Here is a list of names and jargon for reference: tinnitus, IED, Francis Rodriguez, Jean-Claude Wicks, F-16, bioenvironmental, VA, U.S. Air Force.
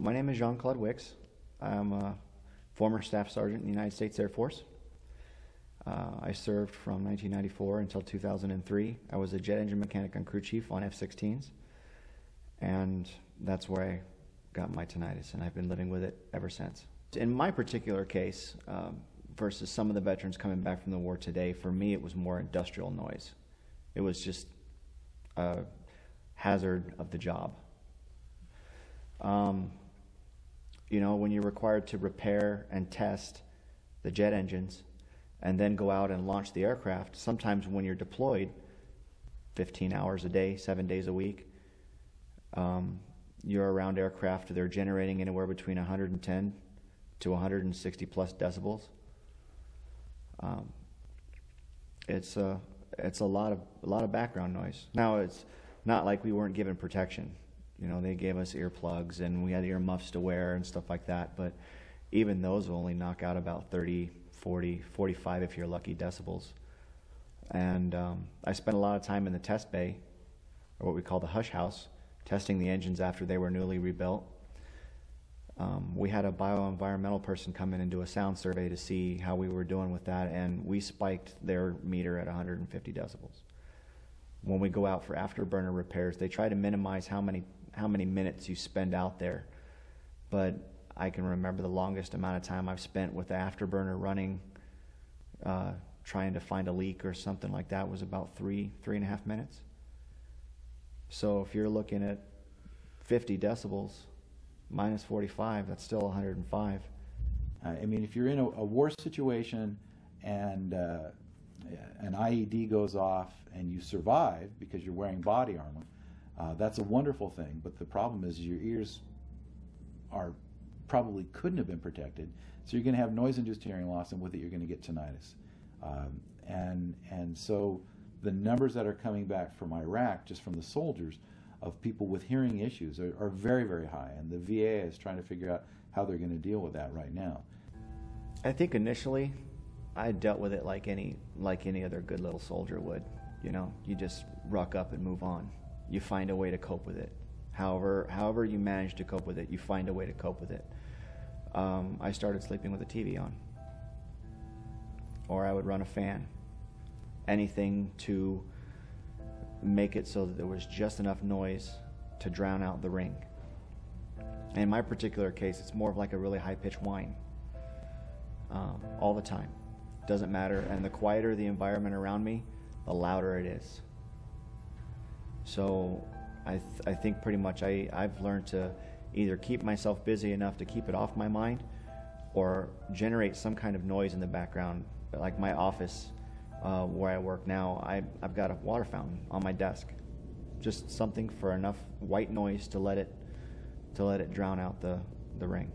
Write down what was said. My name is Jean-Claude Wicks. I'm a former staff sergeant in the United States Air Force. I served from 1994 until 2003. I was a jet engine mechanic and crew chief on F-16s, and that's where I got my tinnitus, and I've been living with it ever since. In my particular case, versus some of the veterans coming back from the war today, for me it was more industrial noise. It was just a hazard of the job. You know, when you're required to repair and test the jet engines and then go out and launch the aircraft, sometimes when you're deployed 15 hours a day, 7 days a week, you're around aircraft, they're generating anywhere between 110 to 160 plus decibels. It's a lot of background noise. Now, it's not like we weren't given protection. You know, they gave us earplugs and we had earmuffs to wear and stuff like that, but even those will only knock out about 30, 40, 45 if you're lucky decibels. And I spent a lot of time in the test bay, or what we call the hush house, testing the engines after they were newly rebuilt. We had a bioenvironmental person come in and do a sound survey to see how we were doing with that, and we spiked their meter at 150 decibels. When we go out for afterburner repairs, they try to minimize how many minutes you spend out there, but I can remember the longest amount of time I've spent with the afterburner running, trying to find a leak or something like that, was about three and a half minutes. So if you're looking at 50 decibels minus 45, that's still 105. I mean, if you're in a war situation and an IED goes off and you survive because you're wearing body armor, that's a wonderful thing. But the problem is your ears are probably couldn't have been protected, so you're going to have noise-induced hearing loss, and with it you're going to get tinnitus. And so the numbers that are coming back from Iraq, just from the soldiers, of people with hearing issues are very, very high, and the VA is trying to figure out how they're going to deal with that right now. I think initially I dealt with it like any other good little soldier would. You know, you just ruck up and move on. You find a way to cope with it. However you manage to cope with it, you find a way to cope with it. I started sleeping with the TV on, or I would run a fan. Anything to make it so that there was just enough noise to drown out the ring. In my particular case, it's more of like a really high-pitched whine. All the time, doesn't matter, and the quieter the environment around me, the louder it is. So I think pretty much I've learned to either keep myself busy enough to keep it off my mind, or generate some kind of noise in the background. Like my office, where I work now, I've got a water fountain on my desk, just something for enough white noise to let it drown out the ring.